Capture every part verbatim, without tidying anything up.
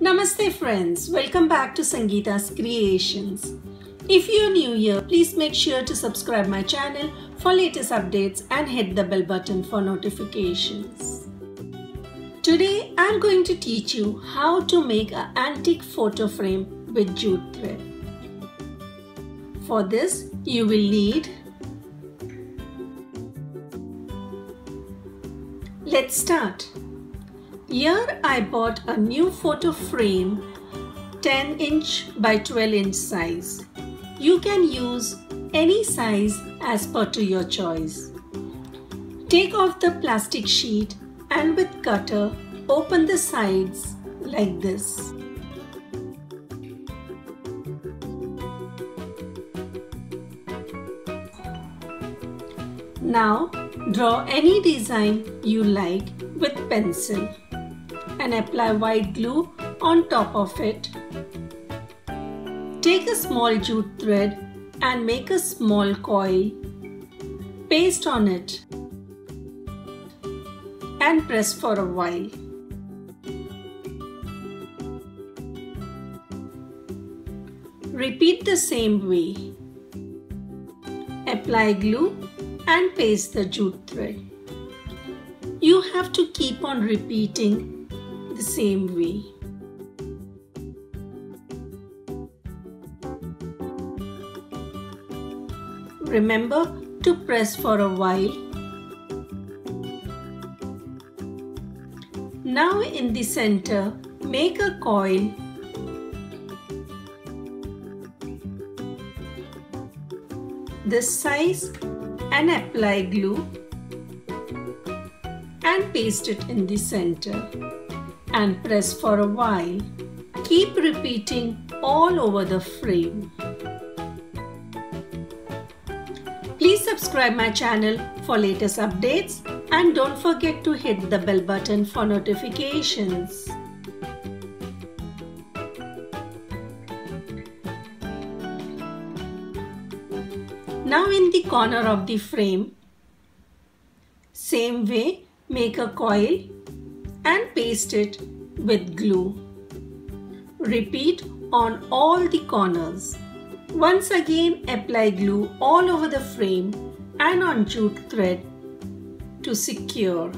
Namaste friends, welcome back to Sangeeta's Creations. If you're new here, please make sure to subscribe my channel for latest updates and hit the bell button for notifications. Today I'm going to teach you how to make an antique photo frame with jute thread. For this, you will need... Let's start. Here I bought a new photo frame ten inch by twelve inch size. You can use any size as per to your choice. Take off the plastic sheet and with cutter open the sides like this. Now draw any design you like with pencil and apply white glue on top of it. Take a small jute thread and make a small coil. Paste on it and press for a while. Repeat the same way. Apply glue and paste the jute thread. You have to keep on repeating the same way. Remember to press for a while. Now in the center, make a coil this size and apply glue and paste it in the center. And press for a while. Keep repeating all over the frame. Please subscribe my channel for latest updates and don't forget to hit the bell button for notifications. Now in the corner of the frame, same way, make a coil and paste it with glue. Repeat on all the corners. Once again, apply glue all over the frame and on jute thread to secure.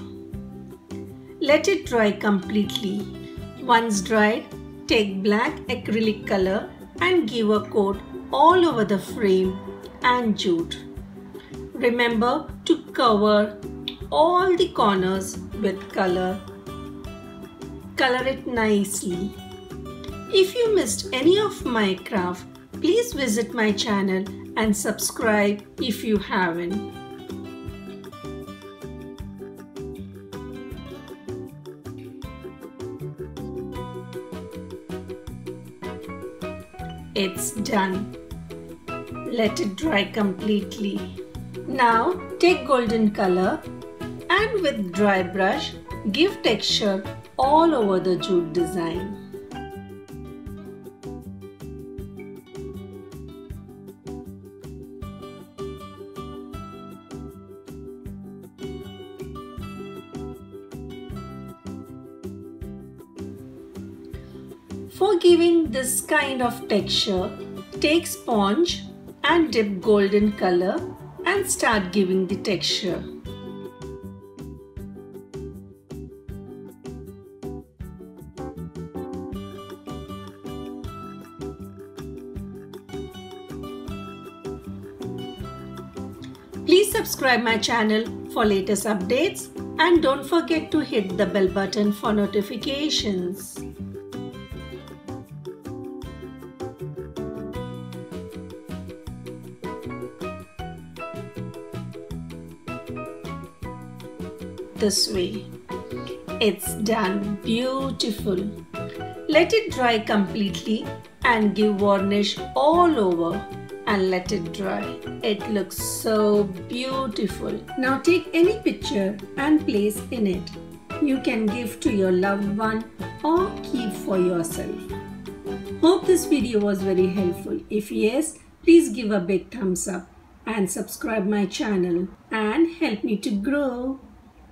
Let it dry completely. Once dried, take black acrylic color and give a coat all over the frame and jute. Remember to cover all the corners with color. Color it nicely. If you missed any of my craft, please visit my channel and subscribe if you haven't. It's done. Let it dry completely. Now take golden color and with dry brush give texture all over the jute design. For giving this kind of texture, take sponge and dip golden color and start giving the texture. Please subscribe my channel for latest updates and don't forget to hit the bell button for notifications. This way. It's done. Beautiful. Let it dry completely and give varnish all over. And let it dry. It looks so beautiful. Now take any picture and place in it. You can give to your loved one or keep for yourself. Hope this video was very helpful. If yes, please give a big thumbs up and subscribe my channel and help me to grow.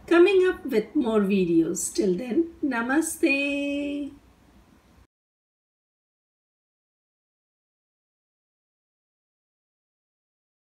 Coming up with more videos. Till then, namaste.